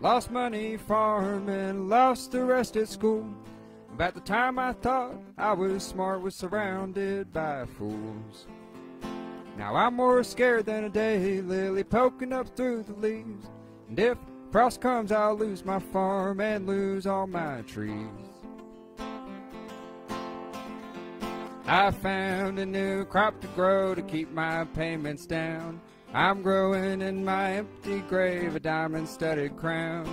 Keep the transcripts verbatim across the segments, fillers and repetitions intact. Lost money farming, lost the rest at school. About the time I thought I was smart, was surrounded by fools. Now I'm more scared than a day lily poking up through the leaves. And if frost comes, I'll lose my farm and lose all my trees. I found a new crop to grow to keep my payments down. I'm growing in my empty grave a diamond-studded crown.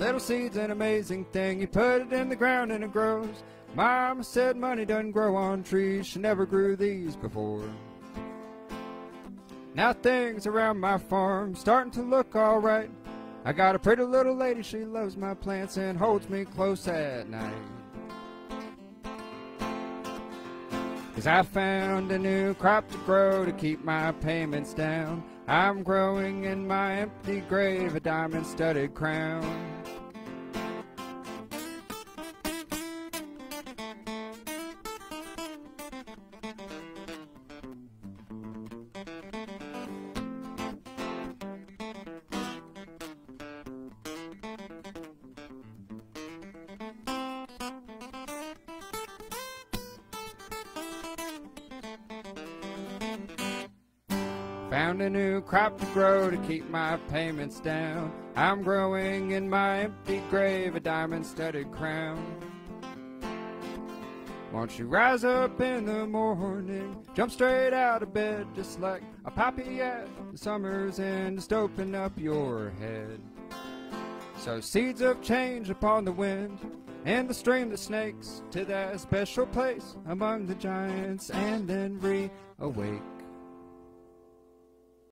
Little seed's an amazing thing. You put it in the ground and it grows. Mama said money doesn't grow on trees. She never grew these before. Now things around my farm starting to look all right. I got a pretty little lady. She loves my plants and holds me close at night. 'Cause I found a new crop to grow to keep my payments down. I'm growing in my empty grave a diamond-studded crown. Found a new crop to grow to keep my payments down. I'm growing in my empty grave a diamond-studded crown. Won't you rise up in the morning, jump straight out of bed, just like a poppy at the summers, and just open up your head. So seeds of change upon the wind, and the stream that snakes to that special place among the giants, and then reawake.